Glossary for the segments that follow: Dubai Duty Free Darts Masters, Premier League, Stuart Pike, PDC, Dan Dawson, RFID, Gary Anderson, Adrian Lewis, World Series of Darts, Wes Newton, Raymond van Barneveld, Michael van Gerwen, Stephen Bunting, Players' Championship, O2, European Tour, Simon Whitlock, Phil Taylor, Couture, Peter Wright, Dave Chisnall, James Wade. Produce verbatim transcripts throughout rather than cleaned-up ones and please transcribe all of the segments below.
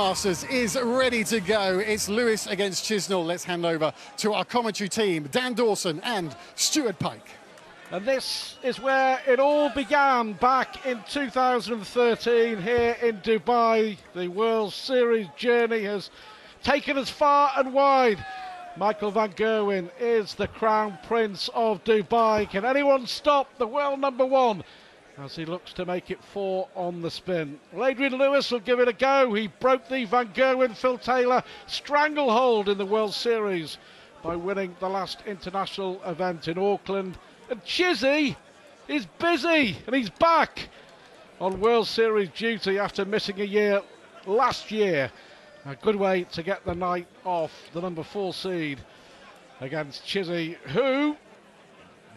Masters is ready to go. It's Lewis against Chisnall. Let's hand over to our commentary team, Dan Dawson and Stuart Pike. And this is where it all began back in two thousand thirteen here in Dubai. The World Series journey has taken us far and wide. Michael van Gerwen is the Crown Prince of Dubai. Can anyone stop the world number one as he looks to make it four on the spin? Well, Adrian Lewis will give it a go. He broke the Van Gerwen-Phil Taylor stranglehold in the World Series by winning the last international event in Auckland. And Chizzy is busy, and he's back on World Series duty after missing a year last year. A good way to get the night off, the number four seed against Chizzy, who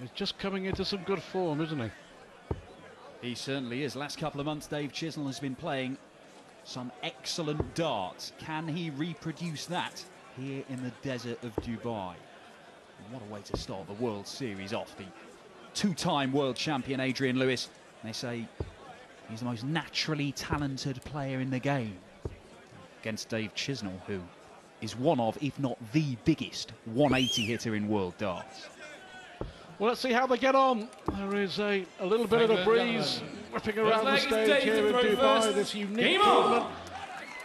is just coming into some good form, isn't he? He certainly is. Last couple of months, Dave Chisnall has been playing some excellent darts. Can he reproduce that here in the desert of Dubai? And what a way to start the World Series off. The two-time world champion, Adrian Lewis, they say he's the most naturally talented player in the game. Against Dave Chisnall, who is one of, if not the biggest, one eighty hitter in world darts. Well, let's see how they get on. There is a, a little bit of a breeze whipping around the stage here in Dubai. This unique tournament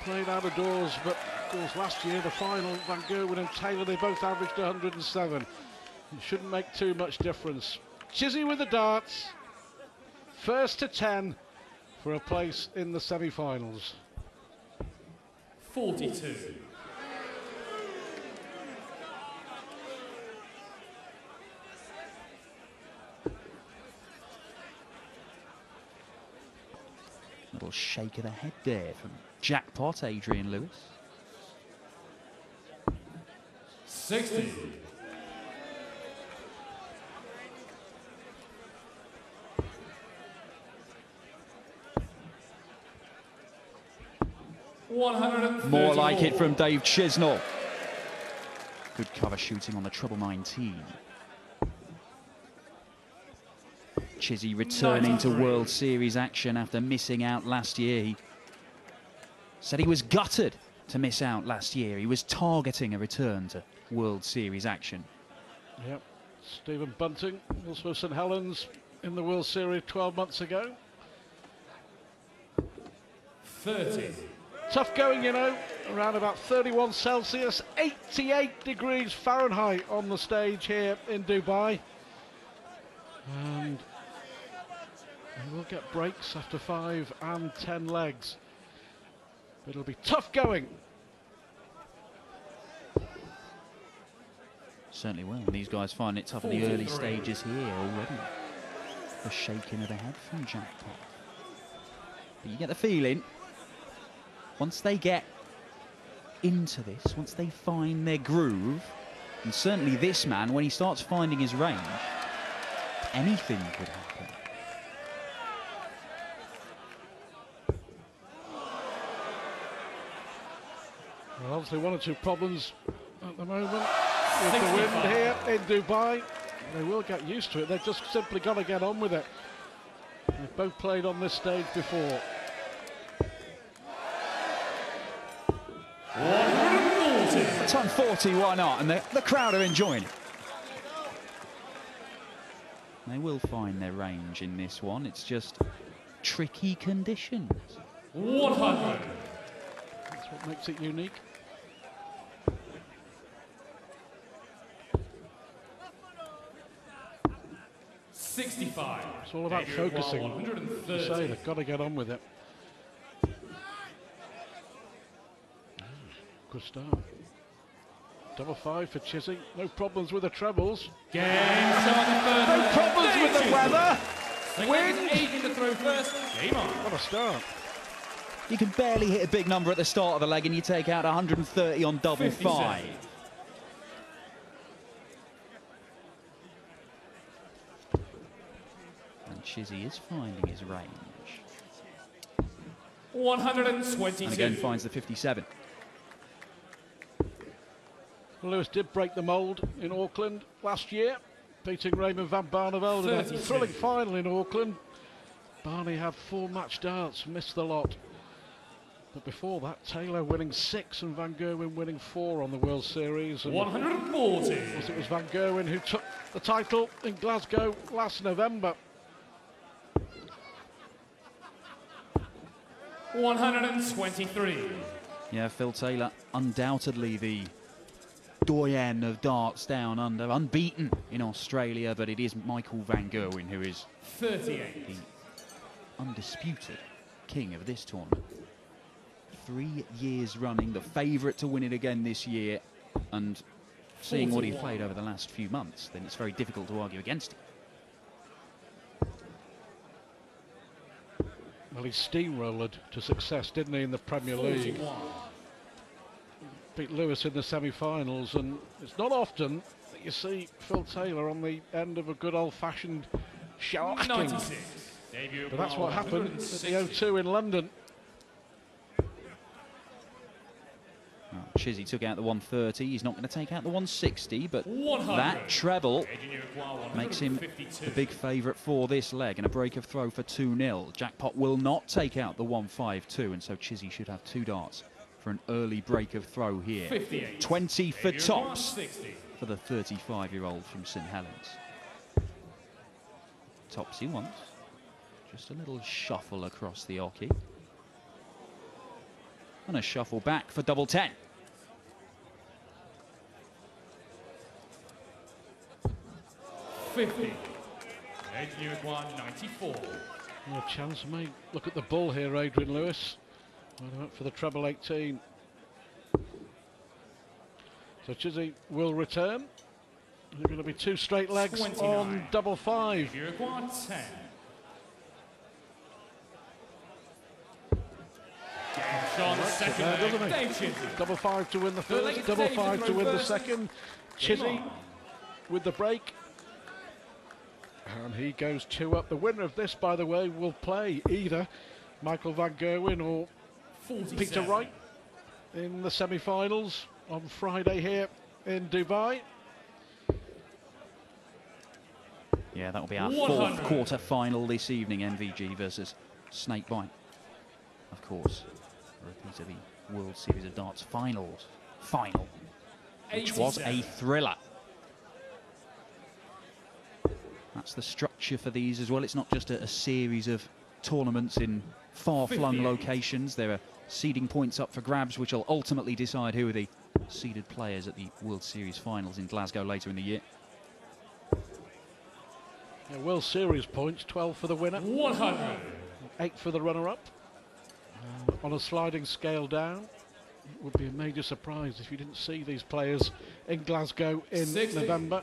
played out of doors, but of course last year the final, Van Gerwen and Taylor, they both averaged one hundred and seven. It shouldn't make too much difference. Chizzy with the darts, first to ten for a place in the semi-finals. forty-two. Little shake of the head there from jackpot Adrian Lewis. sixty. More like it from Dave Chisnall. Good cover shooting on the treble nineteen. Chizzy returning ninety-three. To World Series action after missing out last year. He said he was gutted to miss out last year. He was targeting a return to World Series action. Yep. Stephen Bunting, also Saint Helens, in the World Series twelve months ago. thirty. Tough going, you know, around about thirty-one Celsius, eighty-eight degrees Fahrenheit on the stage here in Dubai. And we'll get breaks after five and ten legs. But it'll be tough going. Certainly will. And these guys find it tough in the early stages here already. The shaking of the head from jackpot. But you get the feeling, once they get into this, once they find their groove, and certainly this man, when he starts finding his range, anything could happen. Well, obviously one or two problems at the moment with the wind here in Dubai. They will get used to it. They've just simply got to get on with it. They've both played on this stage before. one forty. Time forty, why not? And the, the crowd are enjoying it. They will find their range in this one. It's just tricky conditions. one hundred. That's what makes it unique. sixty-five. It's all about focusing. You say they've got to get on with it. Good start. Double five for Chizzy. No problems with the trebles. Game no problems with the weather. Win. Eight to throw first. Game on. What a start. You can barely hit a big number at the start of the leg, and you take out one hundred and thirty on double five. And Chizzy is finding his range. one hundred and twenty-two. And again finds the fifty-seven. Lewis did break the mould in Auckland last year, beating Raymond van Barneveld in a thrilling final in Auckland. Barney had four match darts, missed the lot. But before that, Taylor winning six and Van Gerwen winning four on the World Series. And one hundred forty. It was Van Gerwen who took the title in Glasgow last November. one hundred twenty-three. Yeah, Phil Taylor, undoubtedly the doyen of darts down under, unbeaten in Australia, but it is Michael van Gerwen who is thirty-eight, the undisputed king of this tournament. Three years running, the favourite to win it again this year, and seeing what he's played over the last few months, then it's very difficult to argue against it. Well, he steamrolled to success, didn't he, in the Premier League? Beat Lewis in the semi-finals, and it's not often that you see Phil Taylor on the end of a good old-fashioned shouting. But that's what happened at the O two in London. Oh, Chizzy took out the one thirty, he's not going to take out the one sixty, but that treble makes him the big favourite for this leg, and a break of throw for two nil. Jackpot will not take out the one five two, and so Chizzy should have two darts for an early break of throw here. fifty-eight. twenty for tops for the thirty-five-year-old from St Helens. Tops he wants. Just a little shuffle across the hockey. And a shuffle back for double ten. fifty. Ed Uruguay, ninety-four. No chance, mate. Look at the bull here, Adrian Lewis. Went up for the treble eighteen. So Chizzy will return. There are going to be two straight legs twenty-nine. On double five. Uruguay, ten. On second there, leg. Double five to win the first, the double five to win versus. the second. Chizzy with the break. And he goes two up. The winner of this, by the way, will play either Michael van Gerwen or Peter Wright in the semi-finals on Friday here in Dubai. Yeah, that will be our fourth quarter final this evening, M V G versus Snakebite. Of course. Repeat of the World Series of Darts finals final, which was a thriller. That's the structure for these as well. It's not just a, a series of tournaments in far-flung locations. There are seeding points up for grabs, which will ultimately decide who are the seeded players at the World Series finals in Glasgow later in the year. Yeah, World Series points, twelve for the winner, one hundred, eight for the runner-up. Uh, on a sliding scale down, it would be a major surprise if you didn't see these players in Glasgow in sixty. November.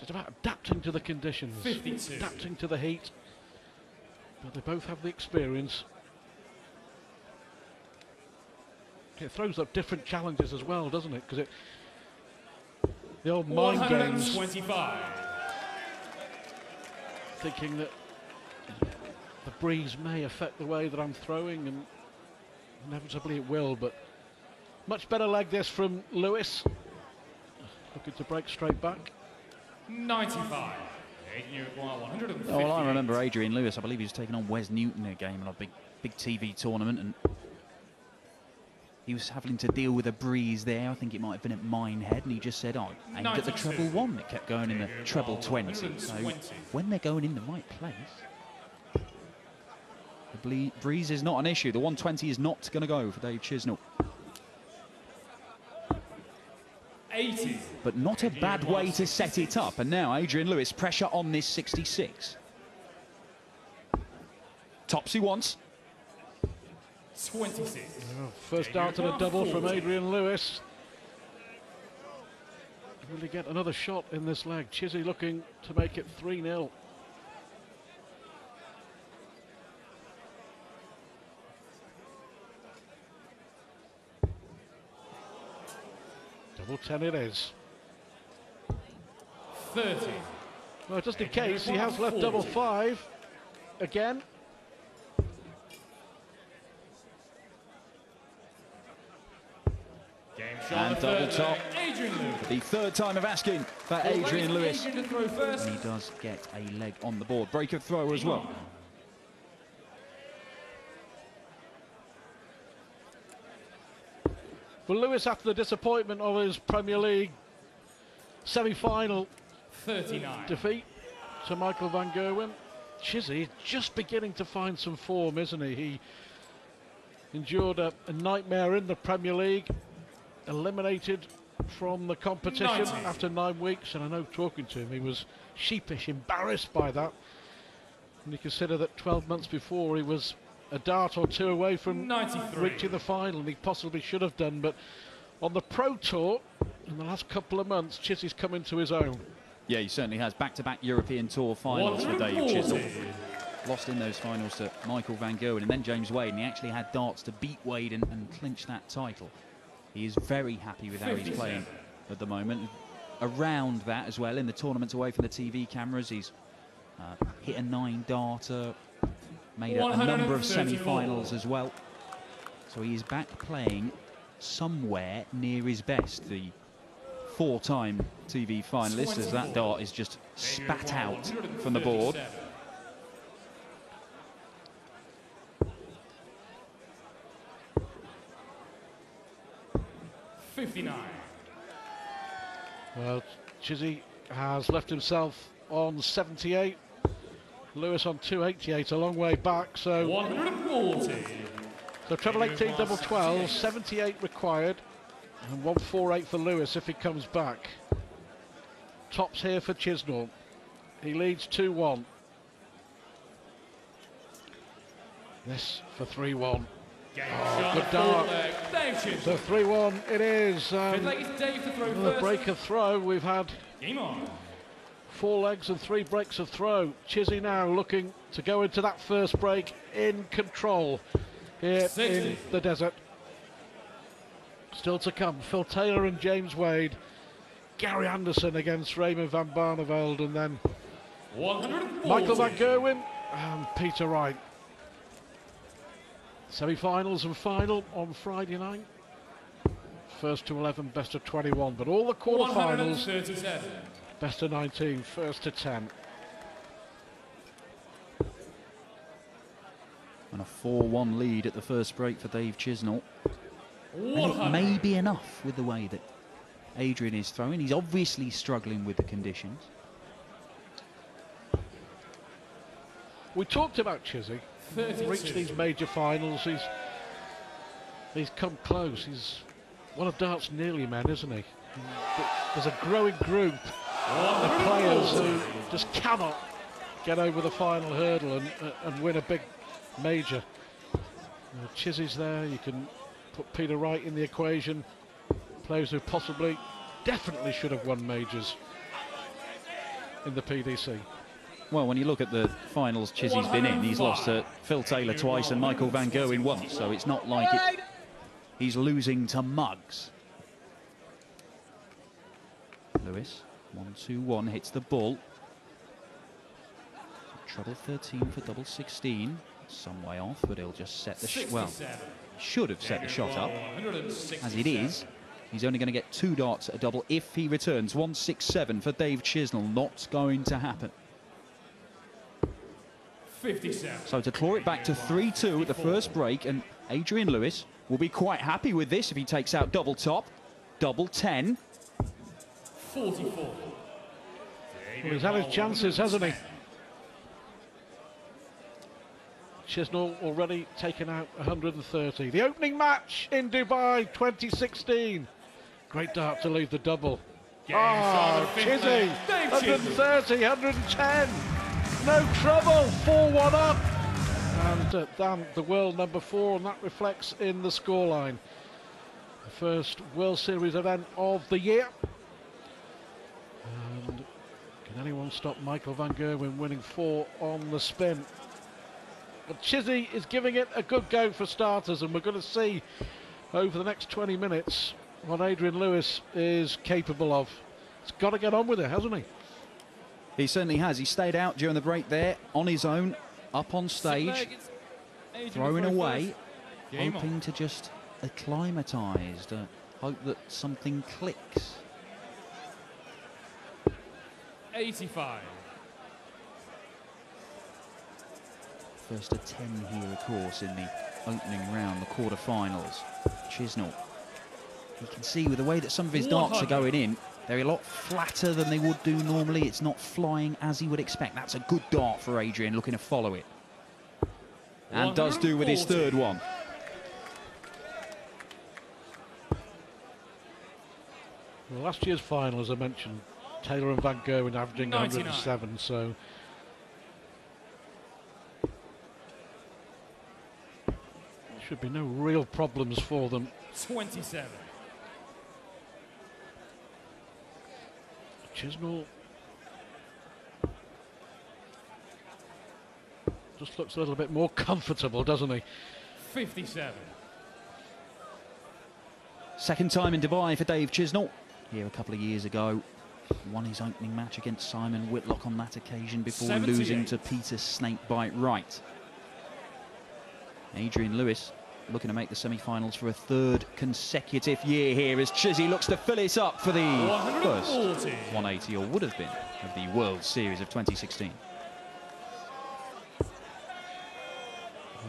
It's about adapting to the conditions, fifty-two. Adapting to the heat, but they both have the experience. It throws up different challenges as well, doesn't it? Because it The old mind games, thinking that the breeze may affect the way that I'm throwing, and inevitably it will, but much better leg this from Lewis. Looking to break straight back. ninety-five. Oh, well, I remember Adrian Lewis, I believe he was taking on Wes Newton in a game in a big, big T V tournament, and he was having to deal with a breeze there. I think it might have been at Minehead, and he just said, oh, aimed at the treble one. It kept going in the treble twenty. So when they're going in the right place, the breeze is not an issue. The one twenty is not going to go for Dave Chisnall. eighty. But not a bad way to set it up. And now Adrian Lewis, pressure on this sixty-six. Topsy wants. twenty-six. First dart and a double from Adrian Lewis. Will he get another shot in this leg? Chizzy looking to make it three nil. Double ten it is. thirty. Well, just in case, he has left double five again. And double top. The third time of asking for Adrian Lewis. And he does get a leg on the board. Break of throw as well. For Lewis, after the disappointment of his Premier League semi-final defeat to Michael van Gerwen, Chizzy is just beginning to find some form, isn't he? He endured a, a nightmare in the Premier League, eliminated from the competition ninety after nine weeks, and I know talking to him, he was sheepish, embarrassed by that. And you consider that twelve months before he was a dart or two away from reaching the final, and he possibly should have done, but on the Pro Tour, in the last couple of months, Chizzy's come into his own. Yeah, he certainly has. Back-to-back European Tour finals for Dave Chisnall. Lost in those finals to Michael van Gerwen and then James Wade, and he actually had darts to beat Wade and, and clinch that title. He is very happy with how he's playing at the moment. Around that as well, in the tournaments away from the T V cameras, he's uh, hit a nine darter, made a, a number of semi-finals as well. So he is back playing somewhere near his best. The four-time T V finalist, as that dart is just spat out from the board. fifty-nine. Well, Chizzy has left himself on seventy-eight. Lewis on two eighty-eight, a long way back. So one forty. So treble eighteen, double twelve, seventy-eight required. And one forty-eight for Lewis if he comes back. Tops here for Chisnall. He leads two one. This for three one. Oh, good dart. So three one it is. Um, the break of throw we've had. Game on. Four legs and three breaks of throw. Chizzy now looking to go into that first break in control here in the desert. Still to come, Phil Taylor and James Wade, Gary Anderson against Raymond van Barneveld, and then Michael van Gerwen and Peter Wright. Semi-finals and final on Friday night. First to eleven, best of twenty-one, but all the quarterfinals, best of nineteen, first to ten. And a four one lead at the first break for Dave Chisnall. And it may be enough with the way that Adrian is throwing. He's obviously struggling with the conditions. We talked about Chizzy. He's reached these major finals. He's, he's come close. He's one of darts' nearly men, isn't he? But there's a growing group of players who just cannot get over the final hurdle and, uh, and win a big major. You know, Chizzy's there. You can put Peter Wright in the equation. Players who possibly, definitely should have won majors in the P D C. Well, when you look at the finals Chizzy's been in, he's lost to Phil Taylor twice and Michael van Gerwen once, so it's not like it, he's losing to mugs. Lewis, one two one, hits the ball. Treble thirteen for double sixteen. Some way off, but he'll just set the shot. Well, should have set the shot up. As it is, he's only going to get two darts at a double if he returns. one six seven for Dave Chisnall. Not going to happen. fifty-seven. So to claw it back to three two at the first break, and Adrian Lewis will be quite happy with this if he takes out double top, double ten. forty-four. Well, he's had his chances, hasn't he? Chisnall already taken out one hundred thirty. The opening match in Dubai twenty sixteen. Great dart to leave the double. Ah, oh, Chizzy, one thirty, one ten. No trouble, four one up. And uh, Dan, the world number four, and that reflects in the scoreline. The first World Series event of the year. And can anyone stop Michael van Gerwen winning four on the spin? But Chizzy is giving it a good go for starters, and we're going to see over the next twenty minutes what Adrian Lewis is capable of. He's got to get on with it, hasn't he? He certainly has. He stayed out during the break there, on his own, up on stage, throwing away, hoping to just acclimatise, uh, hope that something clicks. eighty-five. First of ten here, of course, in the opening round, the quarterfinals. Chisnall. You can see with the way that some of his darts are going in, they're a lot flatter than they would do normally. It's not flying as he would expect. That's a good dart for Adrian, looking to follow it. And does do with his third one. Well, last year's final, as I mentioned, Taylor and Van Gerwen averaging ninety-nine. one hundred and seven, so... there should be no real problems for them. twenty-seven. Chisnall just looks a little bit more comfortable, doesn't he? fifty-seven. Second time in Dubai for Dave Chisnall. Here a couple of years ago, won his opening match against Simon Whitlock on that occasion before losing to Peter Snakebite Wright. Adrian Lewis looking to make the semi-finals for a third consecutive year here as Chizzy looks to fill it up for the first one eighty, or would have been, of the World Series of twenty sixteen.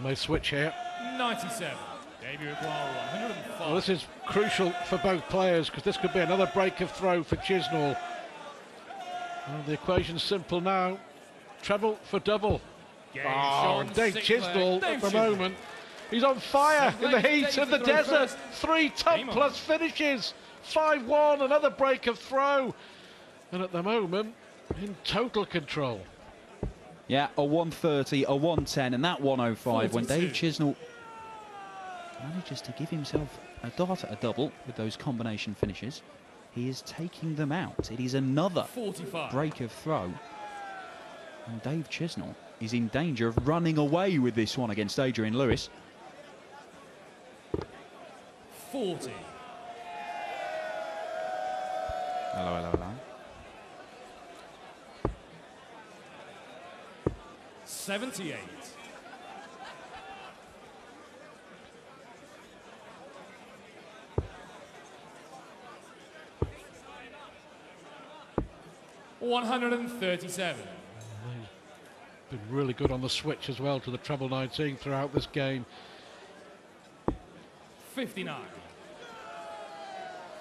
No switch here. ninety-seven. Well, this is crucial for both players because this could be another break of throw for Chisnall. Well, the equation's simple now. Treble for double. Game oh, Dave Chisnall at the Chisnall. moment. He's on fire in the heat of the desert. First. Three top plus finishes. five one, another break of throw. And at the moment, in total control. Yeah, a one thirty, a one ten, and that one oh five forty-two. When Dave Chisnall manages to give himself a dart at a double with those combination finishes, he is taking them out. It is another forty-five. Break of throw. And Dave Chisnall is in danger of running away with this one against Adrian Lewis. forty. Hello, hello, hello. seventy-eight. one hundred thirty-seven. Been really good on the switch as well to the treble nineteen throughout this game. fifty-nine.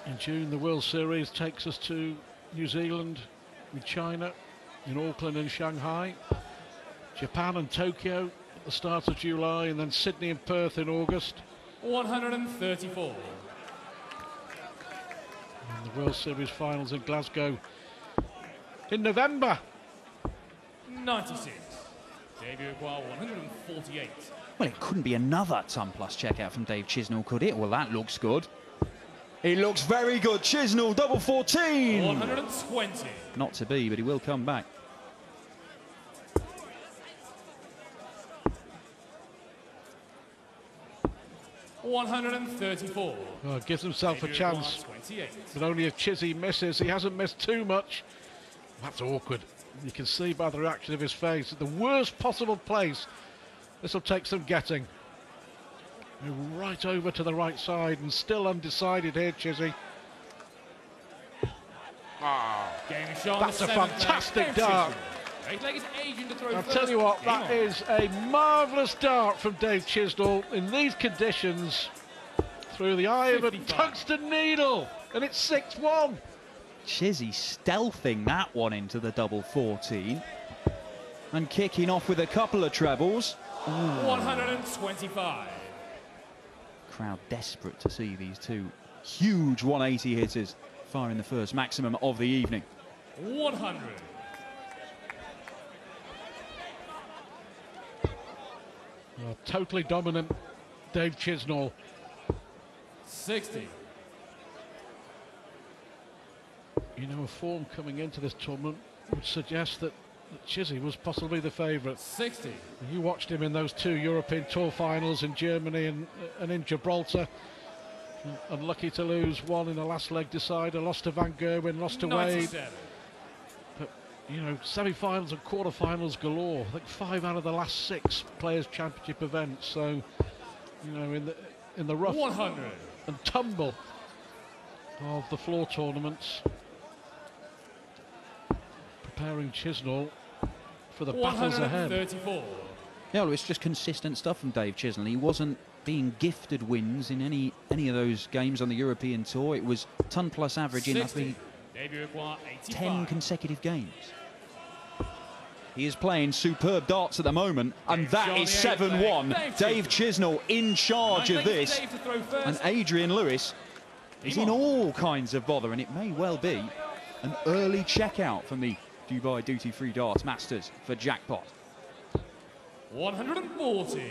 In June, the World Series takes us to New Zealand, with China, in Auckland and Shanghai, Japan and Tokyo at the start of July, and then Sydney and Perth in August. one hundred thirty-four. And the World Series finals in Glasgow in November. ninety-six. Debut Aguirre, one hundred forty-eight. Well, it couldn't be another ton plus checkout from Dave Chisnall, could it? Well, that looks good. It looks very good. Chisnall, double fourteen. one hundred twenty. Not to be, but he will come back. one hundred thirty-four. Oh, gives himself Debut a chance. But only if Chizzy misses. He hasn't missed too much. That's awkward. You can see by the reaction of his face, the worst possible place. This will take some getting. Right over to the right side, and still undecided here, Chizzy. Oh, that's a fantastic dart. I'll tell you what, that is a marvellous dart from Dave Chisnall in these conditions, through the eye of a tungsten needle, and it's six one. Chizzy stealthing that one into the double fourteen and kicking off with a couple of trebles. Ooh. one hundred twenty-five. Crowd desperate to see these two huge one eighty hitters firing the first maximum of the evening. one hundred. Well, totally dominant Dave Chisnall. sixty. You know, a form coming into this tournament would suggest that Chizzy was possibly the favourite. sixty. You watched him in those two European Tour finals in Germany and, and in Gibraltar. Unlucky to lose one in the last leg decider, lost to Van Gerwen, lost to Wade. But, you know, semi-finals and quarter-finals galore. I think five out of the last six Players' Championship events. So, you know, in the, in the rough one hundred. And tumble of the floor tournaments. preparing Chisnall for the battles ahead. Yeah, well, it's just consistent stuff from Dave Chisnall. He wasn't being gifted wins in any any of those games on the European Tour. It was ton plus average sixty. In I think ten consecutive games. He is playing superb darts at the moment, and that is seven one. Dave Chisnall in charge of this, and Adrian Lewis is in all kinds of bother, and it may well be an early checkout from the Dubai Duty Free Darts Masters for jackpot. one forty.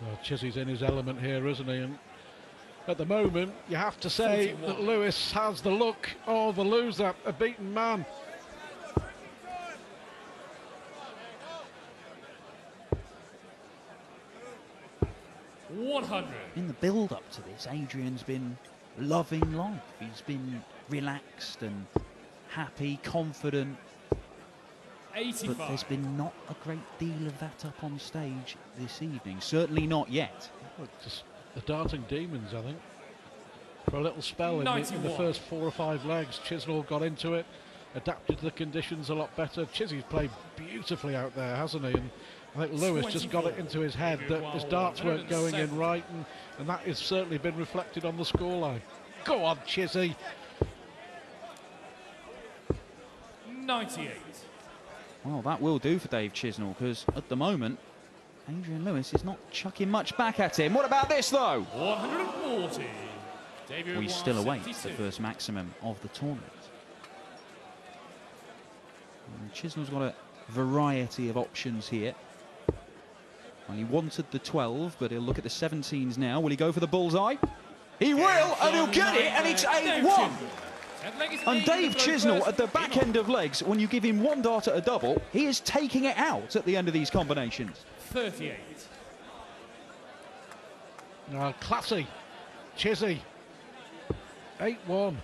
Well, Chizzy's in his element here, isn't he? And at the moment, you have to say forty-one. That Lewis has the look of a loser, a beaten man. one hundred. In the build-up to this, Adrian's been loving life. He's been relaxed and happy, confident. eighty-five. But there's been not a great deal of that up on stage this evening. Certainly not yet. Well, just the darting demons, I think. For a little spell in the, in the first four or five legs, Chisnall got into it, adapted to the conditions a lot better. Chizzy's played beautifully out there, hasn't he? And I think Lewis just got it into his head that his darts weren't going in right, and, and that has certainly been reflected on the scoreline. Go on, Chizzy. ninety-eight. Well, that will do for Dave Chisnall, because at the moment, Adrian Lewis is not chucking much back at him. What about this, though? one forty. We still await the first maximum of the tournament. And Chisnall's got a variety of options here. Well, he wanted the twelve, but he'll look at the seventeens now. Will he go for the bullseye? He will, and he'll get it, and it's eight one. And Dave Chisnall at the back end of legs, when you give him one dart at a double, he is taking it out at the end of these combinations. thirty-eight. Oh, classy. Chizzy. eight one.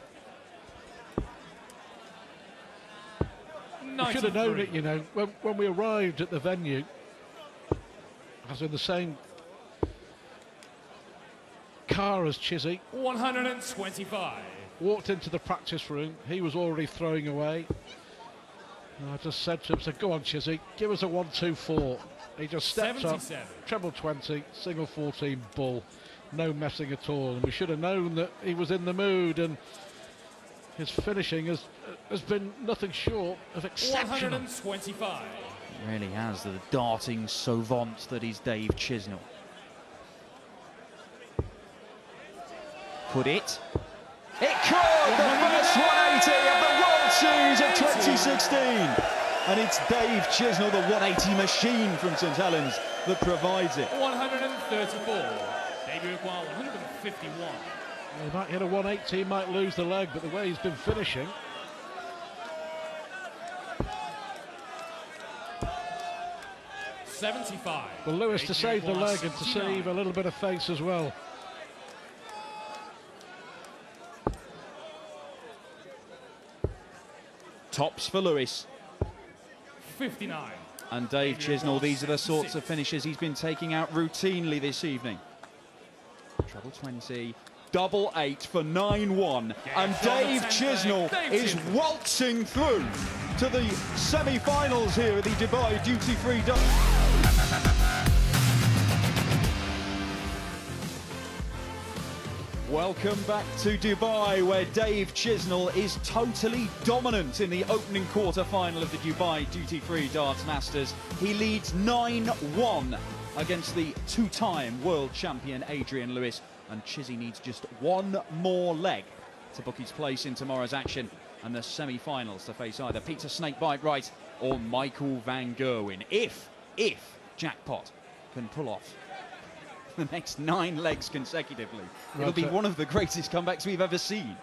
You should have known it, you know, when, when we arrived at the venue, as in the same car as Chizzy. one twenty-five. Walked into the practice room, he was already throwing away. And I just said to him, so go on, Chizzy, give us a one two four. He just steps up, treble twenty, single fourteen bull, no messing at all. And we should have known that he was in the mood, and his finishing has, has been nothing short of exceptional. one twenty-five. It really has, the darting savant that is Dave Chisnall. Put it. It could! The first one eighty of the World Series of twenty sixteen. And it's Dave Chisnall, the one eighty machine from Saint Helens, that provides it. one thirty-four. Debut required one fifty-one. He might hit a one eighty, he might lose the leg, but the way he's been finishing. seventy-five. Well, Lewis to save the leg and to save a little bit of face as well. Tops for Lewis. fifty-nine. And Dave Chisnall, these are the sorts of finishes he's been taking out routinely this evening. Treble twenty, double eight for nine one. And Dave Chisnall is waltzing through to the semi-finals here at the Dubai Duty Free Welcome back to Dubai, where Dave Chisnall is totally dominant in the opening quarter-final of the Dubai Duty Free Darts Masters. He leads nine one against the two-time world champion Adrian Lewis, and Chizzy needs just one more leg to book his place in tomorrow's action and the semi-finals to face either Peter Snakebite Wright or Michael van Gerwen, if, if Jackpot can pull off the next nine legs consecutively. Right. It'll be one of the greatest comebacks we've ever seen.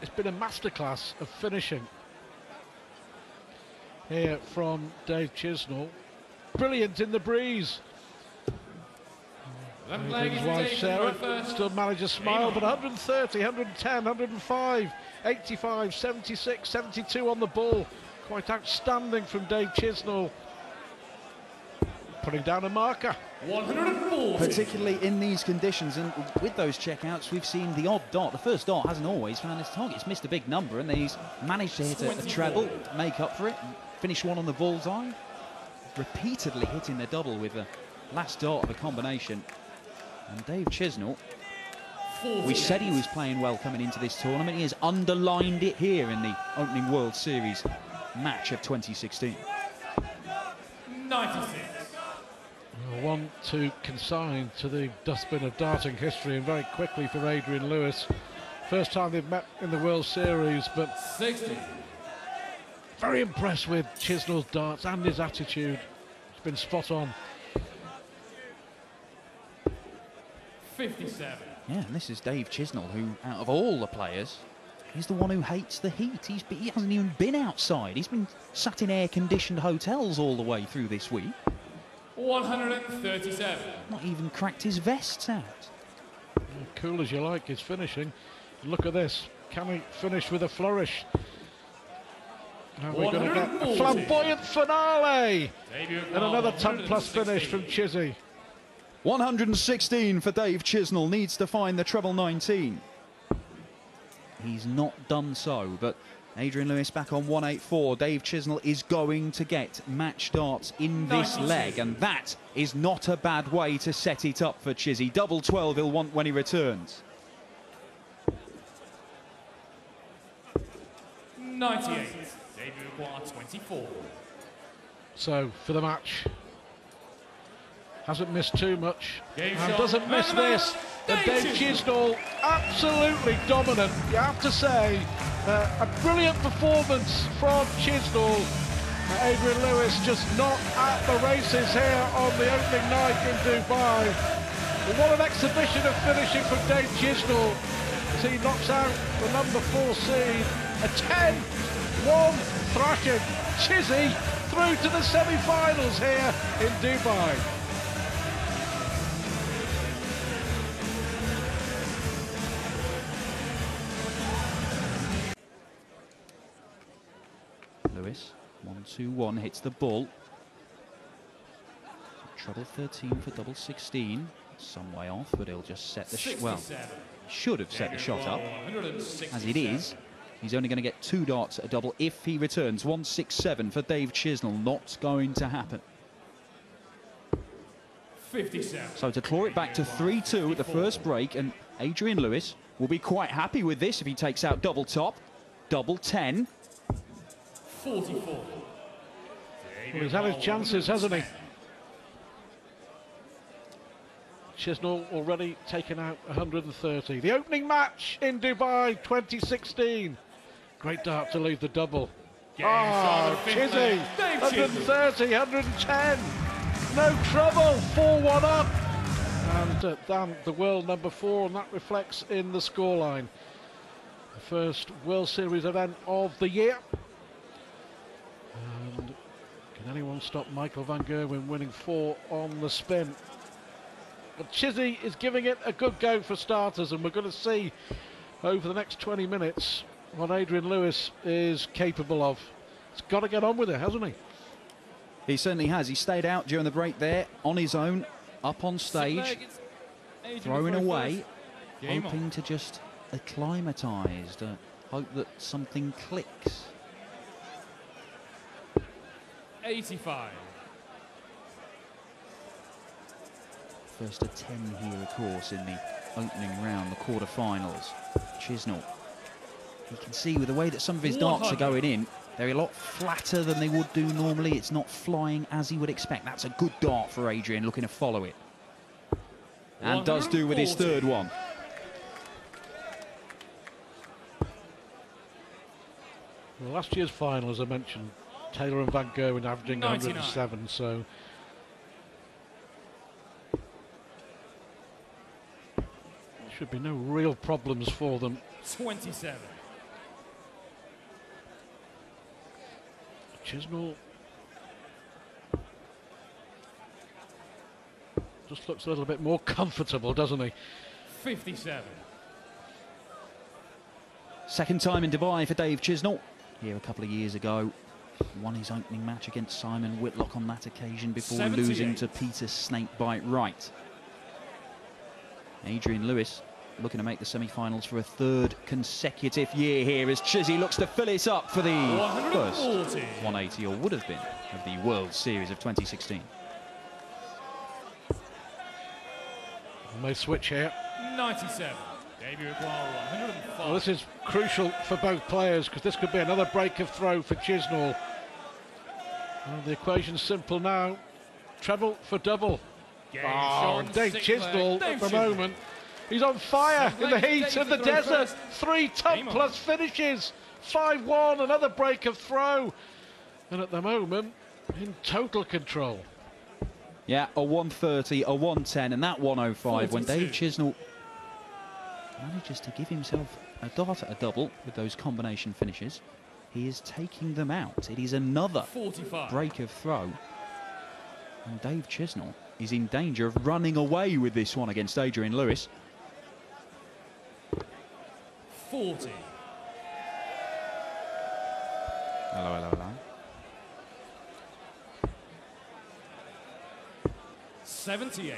It's been a masterclass of finishing here from Dave Chisnall. Brilliant in the breeze. His wife Sarah still manages a smile, but one thirty, one ten, one oh five, eighty-five, seventy-six, seventy-two on the ball. Quite outstanding from Dave Chisnall. putting down a marker. one hundred and forty. Particularly in these conditions and with those checkouts, we've seen the odd dot. The first dot hasn't always found its target. It's missed a big number and he's managed to hit a, a treble, make up for it, finish one on the bullseye. Repeatedly hitting the double with the last dot of a combination. And Dave Chisnall, we said he was playing well coming into this tournament. He has underlined it here in the opening World Series match of twenty sixteen. ninety-six. Well, one to consign to the dustbin of darting history, and very quickly for Adrian Lewis. First time they've met in the World Series, but sixty. Very impressed with Chisnall's darts and his attitude. It's been spot on. fifty-seven. Yeah, and this is Dave Chisnall, who, out of all the players, he's the one who hates the heat. He's, he hasn't even been outside. He's been sat in air-conditioned hotels all the way through this week. one hundred and thirty-seven. Not even cracked his vests out. Yeah, cool as you like, his finishing. Look at this. Can he finish with a flourish? Now we're going to get a flamboyant finale. And another ten-plus finish from Chizzy. one hundred and sixteen for Dave Chisnall. Needs to find the treble nineteen. He's not done so, but Adrian Lewis back on one eighty-four. Dave Chisnall is going to get match darts in this leg, and that is not a bad way to set it up for Chizzy. Double twelve he'll want when he returns. ninety-eight. twenty-four. So for the match, hasn't missed too much and doesn't miss this. And Dave Chisnall absolutely dominant, you have to say. Uh, a brilliant performance from Chisnall. uh, Adrian Lewis just not at the races here on the opening night in Dubai. But what an exhibition of finishing from Dave Chisnall as he knocks out the number four seed. A ten one thrashing. Chizzy through to the semi-finals here in Dubai. Lewis, one two one, hits the ball. Treble thirteen for double sixteen. Some way off, but he'll just set the shot. Well, should have set the shot up. As it is, he's only going to get two darts at a double if he returns. one sixty-seven for Dave Chisnall. Not going to happen. fifty-seven. So to claw it back to three two at the first break, and Adrian Lewis will be quite happy with this if he takes out double top, double ten. forty-four. Well, he's had his chances, hasn't he? Chisnall already taken out one hundred and thirty. The opening match in Dubai twenty sixteen. Great dart to leave the double. Ah, oh, Chizzy, one hundred and thirty, one hundred and ten. No trouble, four one up. And uh, Dan, the world number four, and that reflects in the scoreline. The first World Series event of the year. And can anyone stop Michael van Gerwen winning four on the spin? But Chizzy is giving it a good go for starters, and we're going to see over the next twenty minutes what Adrian Lewis is capable of. He's got to get on with it, hasn't he? He certainly has. He stayed out during the break there on his own, up on stage, throwing away, hoping to just acclimatise, uh, hope that something clicks. eighty-five. First of ten here, of course, in the opening round, the quarterfinals. Chisnall, you can see with the way that some of his darts are going in, they're a lot flatter than they would do normally. It's not flying as he would expect. That's a good dart for Adrian, looking to follow it. And does do with his third one. Well, last year's final, as I mentioned, Taylor and Van Gerwen averaging one hundred and seven, so... should be no real problems for them. twenty-seven. Chisnall just looks a little bit more comfortable, doesn't he? fifty-seven. Second time in Dubai for Dave Chisnall. Here a couple of years ago, won his opening match against Simon Whitlock on that occasion before losing to Peter Snakebite Wright. Adrian Lewis looking to make the semi-finals for a third consecutive year here as Chizzy looks to fill it up for the first one eighty, or would have been, of the World Series of twenty sixteen. No switch here. ninety-seven. Well, this is crucial for both players because this could be another break of throw for Chisnall. Well, the equation's simple now. Treble for double. Game oh, Dave Chisnall Dave at the Chisnall. moment. He's on fire in the heat of the desert. Three top plus finishes. five one, another break of throw. And at the moment, in total control. Yeah, a one thirty, a one ten, and that one oh five when Dave Chisnall manages to give himself a dart at a double with those combination finishes. He is taking them out. It is another forty-five break of throw. And Dave Chisnall is in danger of running away with this one against Adrian Lewis. forty. Hello, hello, hello. seventy-eight.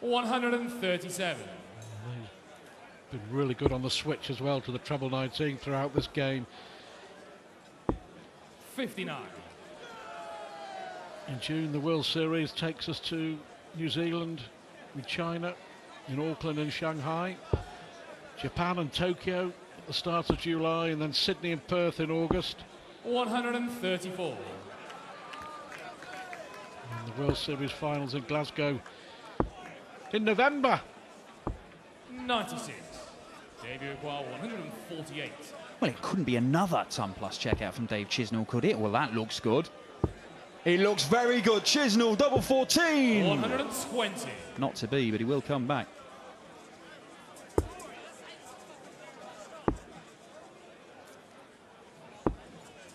one thirty-seven. Been really good on the switch as well to the treble nineteen throughout this game. fifty-nine. In June, the World Series takes us to New Zealand, with China, in Auckland and Shanghai, Japan and Tokyo at the start of July, and then Sydney and Perth in August. one thirty-four. And the World Series finals in Glasgow in November. ninety-six. Debut Aguirre, one forty-eight. Well, it couldn't be another ton plus checkout from Dave Chisnall, could it? Well, that looks good. It looks very good. Chisnall, double fourteen. one twenty. Not to be, but he will come back.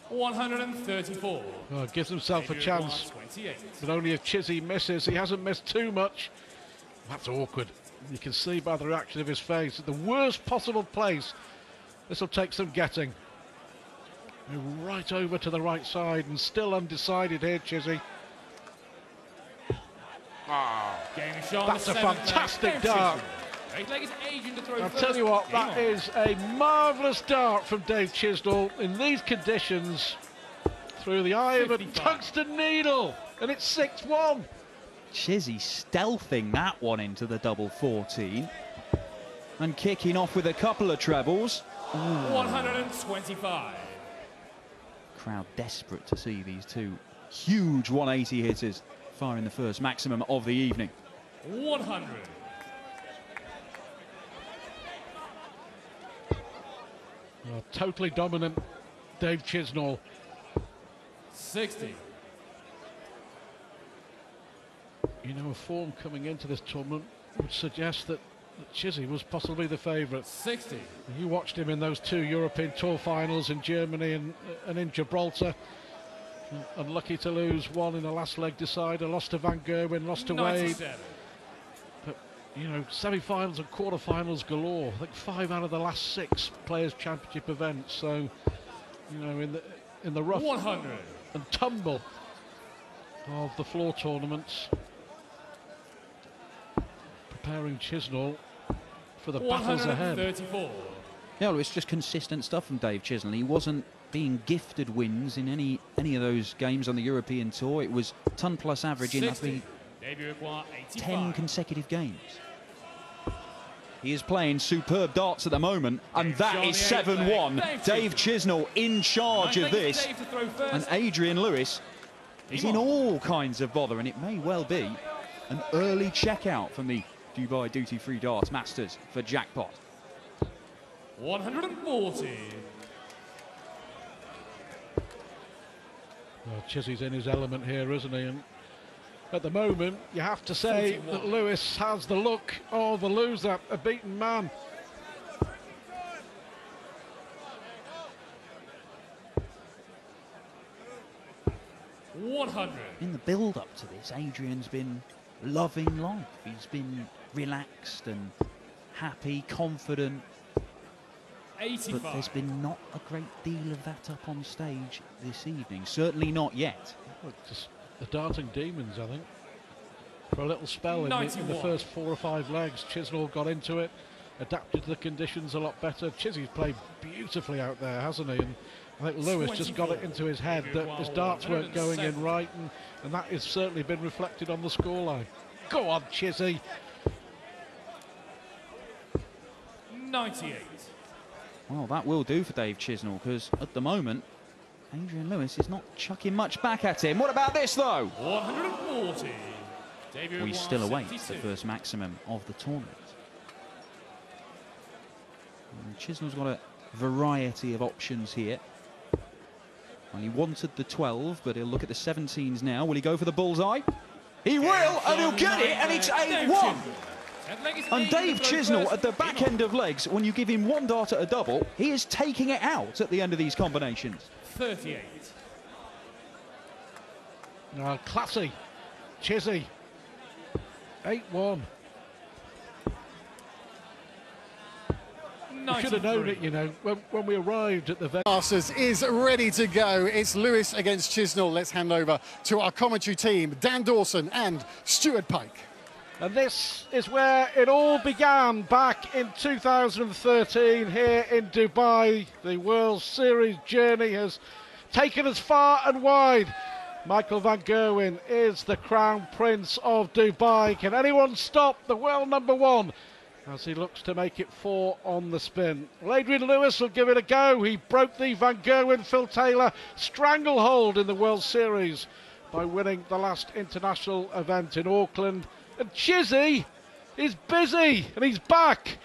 one thirty-four. Oh, gives himself Debut a chance. But only if Chizzy misses. He hasn't missed too much. That's awkward. You can see by the reaction of his face, the worst possible place. This will take some getting. Right over to the right side, and still undecided here, Chizzy. Oh, that's a fantastic dart. I'll tell you what, that is a marvellous dart from Dave Chisnall in these conditions, through the eye of a tungsten needle, and it's six one. Chizzy stealthing that one into the double fourteen and kicking off with a couple of trebles. Ooh. one twenty-five. Crowd desperate to see these two huge one eighty hitters firing the first maximum of the evening. one hundred. Well, totally dominant Dave Chisnall. sixty. You know, a form coming into this tournament would suggest that Chizzy was possibly the favourite. sixty. You watched him in those two European Tour finals in Germany and, and in Gibraltar. Unlucky to lose one in the last leg decider, lost to Van Gerwen, lost to Wade. But, you know, semi-finals and quarter-finals galore. I think five out of the last six Players' Championship events. So, you know, in the, in the rough one hundred. And tumble of the floor tournaments. Preparing Chisnall for the battles ahead. Yeah, well, it's just consistent stuff from Dave Chisnall. He wasn't being gifted wins in any any of those games on the European Tour. It was ton plus average in, I think, ten consecutive games. He is playing superb darts at the moment, and that is seven one. Dave Chisnall in charge of this, and Adrian Lewis is in all kinds of bother, and it may well be an early checkout from the Dubai Duty Free Darts Masters for jackpot. one forty. Well, Chizzy's in his element here, isn't he? And at the moment, you have to say forty-one. That Lewis has the look of a loser, a beaten man. one hundred. In the build-up to this, Adrian's been loving life. He's been relaxed and happy, confident. eighty-five. But there's been not a great deal of that up on stage this evening. Certainly not yet. Well, just the darting demons, I think. For a little spell in the, in the first four or five legs, Chisnall got into it, adapted to the conditions a lot better. Chizzy's played beautifully out there, hasn't he? And I think Lewis just got it into his head that his darts weren't going in right, and, and that has certainly been reflected on the scoreline. Go on, Chizzy! ninety-eight. Well, that will do for Dave Chisnall, because at the moment, Adrian Lewis is not chucking much back at him. What about this, though? one forty. We still await the first maximum of the tournament. And Chisnall's got a variety of options here. Well, he wanted the twelve, but he'll look at the seventeens now. Will he go for the bullseye? He will, and he'll get it, and it's eight one. And Dave Chisnall at the back end of legs, when you give him one dart at a double, he is taking it out at the end of these combinations. thirty-eight. Oh, classy. Chizzy. eight one. We should have known it, you know, when, when we arrived at the Masters is ready to go. It's Lewis against Chisnall. Let's hand over to our commentary team, Dan Dawson and Stuart Pike. And this is where it all began back in two thousand thirteen here in Dubai. The World Series journey has taken us far and wide. Michael van Gerwen is the Crown Prince of Dubai. Can anyone stop the world number one as he looks to make it four on the spin? Well, Adrian Lewis will give it a go. He broke the Van Gerwen-Phil Taylor stranglehold in the World Series by winning the last international event in Auckland. And Chizzy is busy, and he's back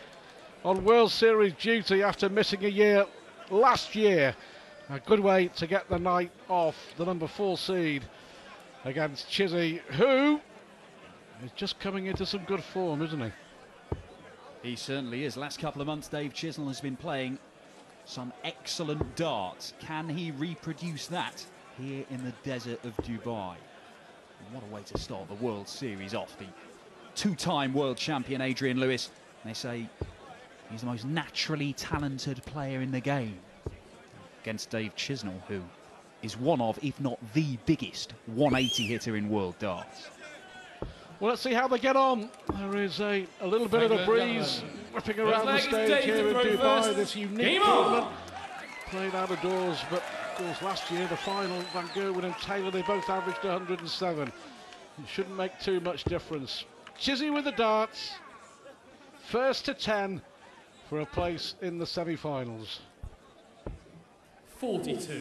on World Series duty after missing a year last year. A good way to get the night off, the number four seed against Chizzy, who is just coming into some good form, isn't he? He certainly is. Last couple of months, Dave Chisnall has been playing some excellent darts. Can he reproduce that here in the desert of Dubai? And what a way to start the World Series off. The two-time world champion, Adrian Lewis, they say he's the most naturally talented player in the game. Against Dave Chisnall, who is one of, if not the biggest, one eighty hitter in world darts. Well, let's see how they get on. There is a, a little bit of a breeze whipping around the stage here in Dubai. This unique tournament played out of doors, but of course last year the final, Van Gerwen and Taylor, they both averaged one hundred and seven. It shouldn't make too much difference. Chizzy with the darts, first to ten for a place in the semi-finals. forty-two.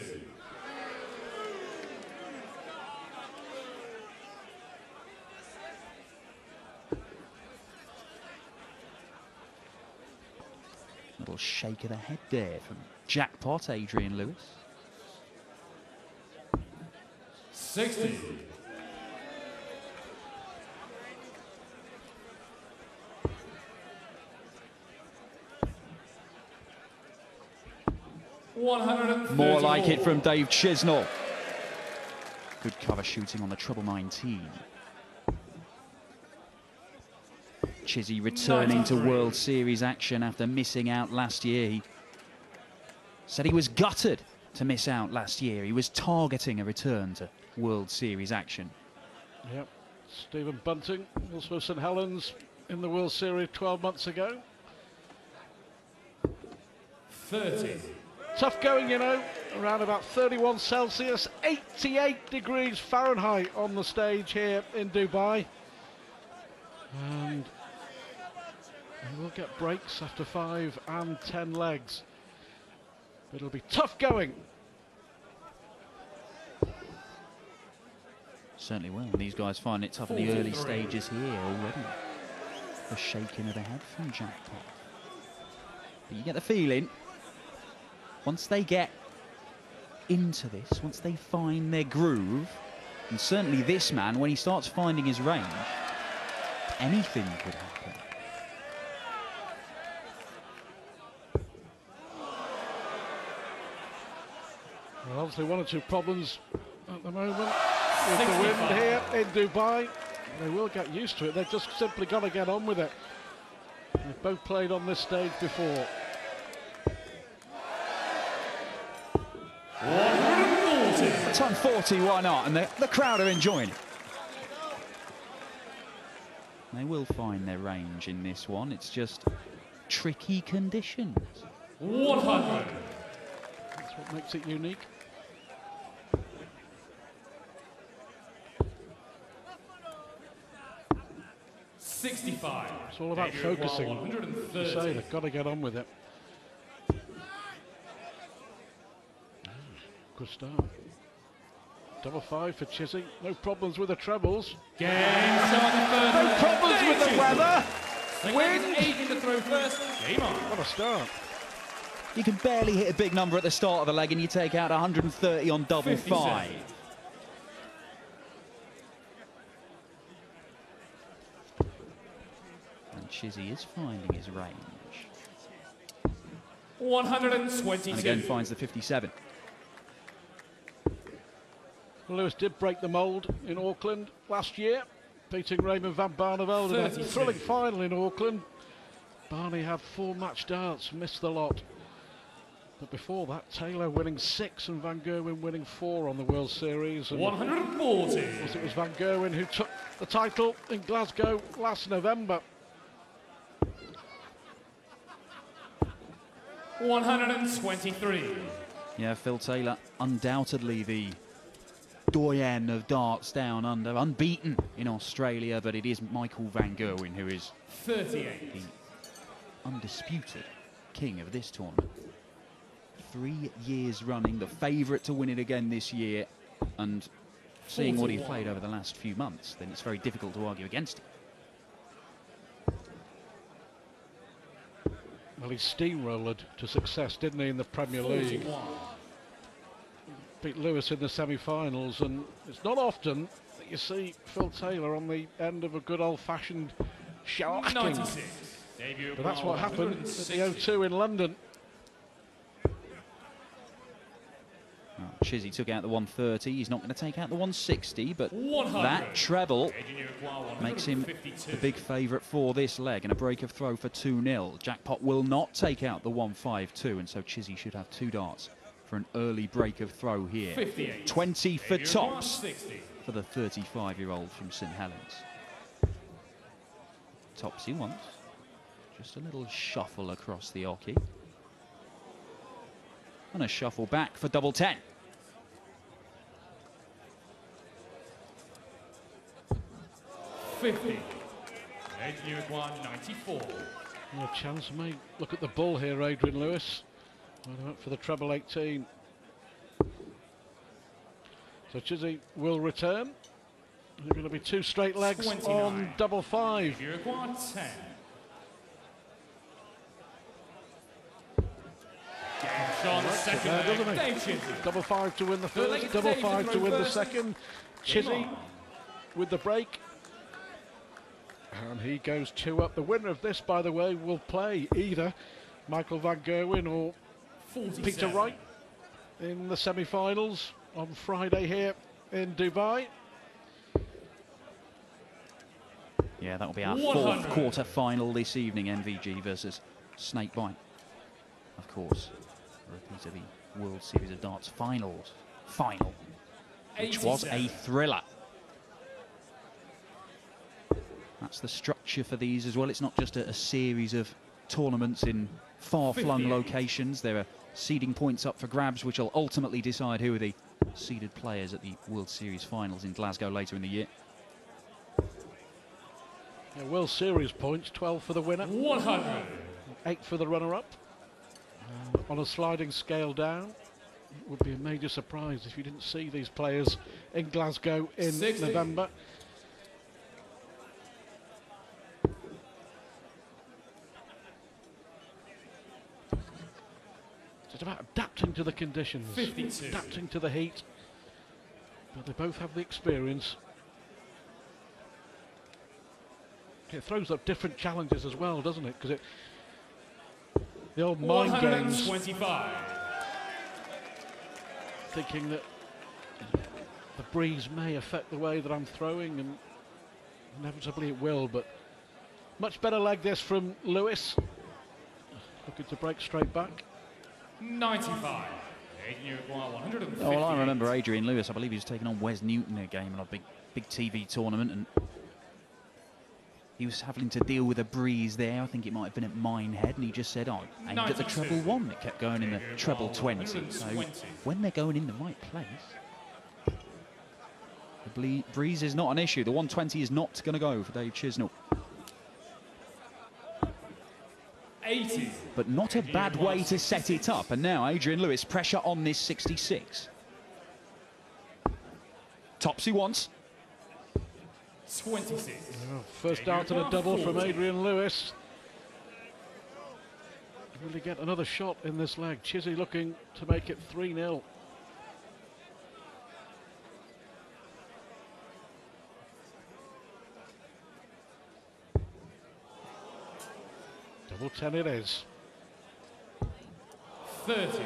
Little shake of the head there from Jackpot, Adrian Lewis. sixty. More like it from Dave Chisnall. Good cover shooting on the treble nineteen. Chizzy returning to World Series action after missing out last year. He said he was gutted to miss out last year. He was targeting a return to World Series action. Yep. Stephen Bunting, also Saint Helens in the World Series twelve months ago. thirty. Tough going, you know, around about thirty-one Celsius, eighty-eight degrees Fahrenheit on the stage here in Dubai. And we'll get breaks after five and ten legs. But it'll be tough going. Certainly will. And these guys find it tough in the early stages here already. The shaking of the head from Jackpot. But you get the feeling, once they get into this, once they find their groove, and certainly this man, when he starts finding his range, anything could happen. Well, obviously one or two problems at the moment with the wind here in Dubai. They will get used to it. They've just simply got to get on with it. They've both played on this stage before. It's on forty, why not? And the, the crowd are enjoying it. They will find their range in this one. It's just tricky conditions. one hundred. That's what makes it unique. sixty-five. It's all about focusing. You say they've got to get on with it. Good start. Double five for Chizzy. No problems with the trebles. Game no problems with the weather. Win. Eight to throw first. Game on. What a start. You can barely hit a big number at the start of a leg, and you take out one hundred and thirty on double five. And Chizzy is finding his range. one hundred and twenty. And again finds the fifty-seven. Lewis did break the mould in Auckland last year, beating Raymond van Barneveld in a thrilling final in Auckland. Barney had four match darts, missed the lot. But before that, Taylor winning six and Van Gerwen winning four on the World Series. And one hundred and forty. It was Van Gerwen who took the title in Glasgow last November. one hundred and twenty-three. Yeah, Phil Taylor undoubtedly the doyen of darts down under, unbeaten in Australia, but it is Michael van Gerwen who is thirty-eight, the undisputed king of this tournament. Three years running, the favourite to win it again this year, and seeing what he's played over the last few months, then it's very difficult to argue against it. Well, he steamrolled to success, didn't he, in the Premier League? Beat Lewis in the semi-finals, and it's not often that you see Phil Taylor on the end of a good old-fashioned shouting, but that's what happened at the O two in London. Oh, Chizzy took out the one thirty. He's not going to take out the one sixty, but that treble makes him the big favourite for this leg, and a break of throw for two nil. Jackpot will not take out the one fifty-two, and so Chizzy should have two darts for an early break of throw here. fifty-eight. twenty for tops for the thirty-five-year-old from St Helens. Tops he wants. Just a little shuffle across the hockey. And a shuffle back for double ten. fifty. Ed Uruguay, ninety-four. No chance, mate. Look at the ball here, Adrian Lewis. Well, for the treble eighteen. So Chizzy will return. There are going to be two straight legs twenty-nine. On double five. Uruguay, ten. On second there, leg. Double five to win the first, the double five to, to win first. The second. Chizzy with the break. And he goes two up. The winner of this, by the way, will play either Michael van Gerwen or Peter Wright in the semi-finals on Friday here in Dubai. Yeah, that will be our fourth quarter final this evening, M V G versus Snakebite. Of course, a repeat of the World Series of Darts finals final, which was a thriller. That's the structure for these as well. It's not just a, a series of tournaments in far-flung locations. There are seeding points up for grabs, which will ultimately decide who are the seeded players at the World Series finals in Glasgow later in the year. Yeah, World Series points, twelve for the winner, one hundred. eight for the runner-up. Uh, on a sliding scale down, it would be a major surprise if you didn't see these players in Glasgow in sixty. November. It's about adapting to the conditions, fifty-two. Adapting to the heat, but they both have the experience. It throws up different challenges as well, doesn't it? Because it, the old mind games, thinking that the breeze may affect the way that I'm throwing, and Inevitably it will, but much better leg this from Lewis. Looking to break straight back. ninety-five. Oh, well, I remember Adrian Lewis. I believe he was taking on Wes Newton in a game in a big, big T V tournament, and he was having to deal with a breeze there. I think it might have been at Minehead, and he just said, "Oh, aimed at the treble one." It kept going in the treble twenty. So when they're going in the right place, the breeze is not an issue. The one twenty is not going to go for Dave Chisnall. eighty. But not a bad way to set it up. And now Adrian Lewis, pressure on this sixty-six. Topsy once. twenty-six. Oh, first dart and a double from Adrian Lewis. Will he get another shot in this leg? Chizzy looking to make it three nil. ten it is. thirty.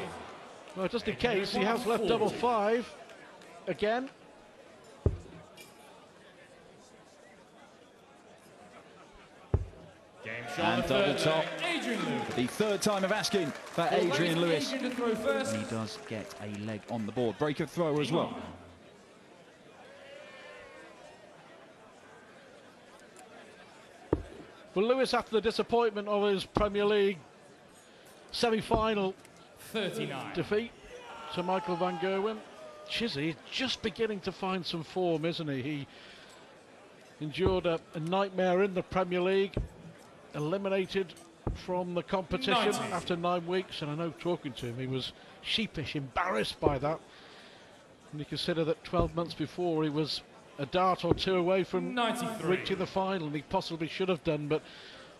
Well, just in case, he has left double five again. Game shot and double top. The third time of asking for Adrian Lewis. And he does get a leg on the board. Break of throw as well. Well, Lewis, after the disappointment of his Premier League semi-final defeat to Michael van Gerwen, Chizzy just beginning to find some form, isn't he? He endured a, a nightmare in the Premier League, eliminated from the competition ninety. After nine weeks, and I know talking to him, he was sheepish, embarrassed by that. And you consider that twelve months before he was a dart or two away from reaching the final, and he possibly should have done, but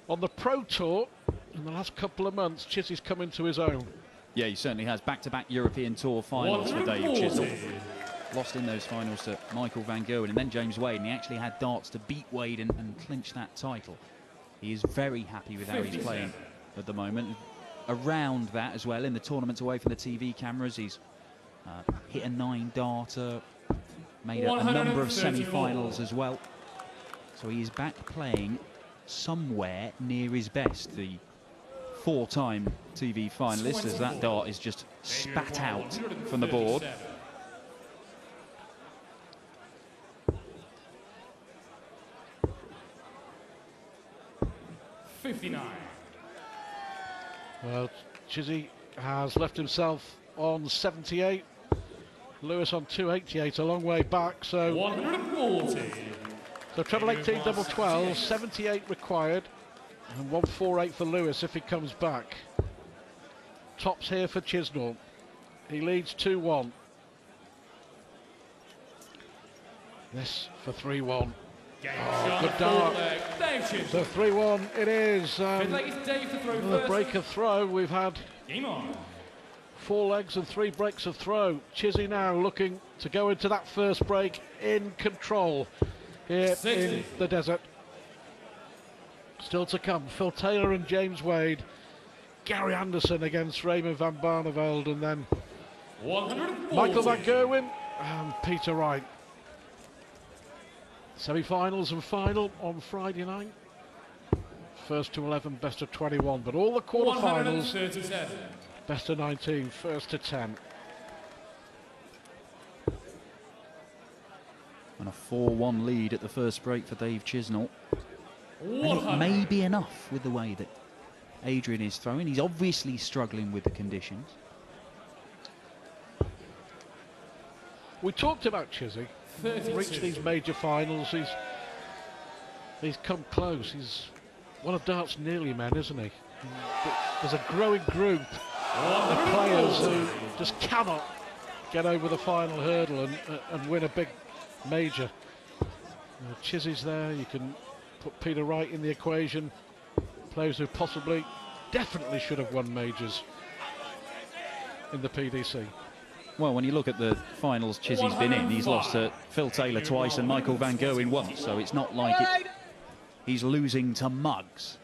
on the Pro Tour, in the last couple of months, Chizzy's come into his own. Yeah, he certainly has. Back-to-back European Tour finals for Dave Chisnall. Lost in those finals to Michael van Gerwen and then James Wade, and he actually had darts to beat Wade and, and clinch that title. He is very happy with how he's playing at the moment. Around that as well, in the tournaments away from the T V cameras, he's uh, hit a nine-darter, made a, a number of semi-finals as well. So he's back playing somewhere near his best. The four-time T V finalist, as that dart is just spat out from the board. fifty-nine. Well, Chizzy has left himself on seventy-eight. Lewis on two eighty-eight, a long way back, so one forty. So treble eighteen, double twelve, seventy-eight required, and one forty-eight for Lewis if he comes back. Tops here for Chisnall. He leads two one. This for three one. Oh, good dart. So three one it is. Um, the break of throw we've had. Game on. Four legs and three breaks of throw. Chizzy now looking to go into that first break in control here sixty. In the desert. Still to come, Phil Taylor and James Wade. Gary Anderson against Raymond van Barneveld, and then Michael van Gerwen and Peter Wright. Semi-finals and final on Friday night. First to eleven, best of twenty-one, but all the quarterfinals. Best of nineteen, first to ten. And a four one lead at the first break for Dave Chisnall. And it may be enough with the way that Adrian is throwing. He's obviously struggling with the conditions. We talked about Chizzy. He's reached these major finals. He's, he's come close. He's one of darts' nearly men, isn't he? But there's a growing group. The players who just cannot get over the final hurdle and, uh, and win a big major. You know, Chizzy's there, you can put Peter Wright in the equation. Players who possibly, definitely should have won majors in the P D C. Well, when you look at the finals Chizzy's been in, he's lost to Phil Taylor twice and Michael van Gerwen once, so it's not like it, he's losing to mugs.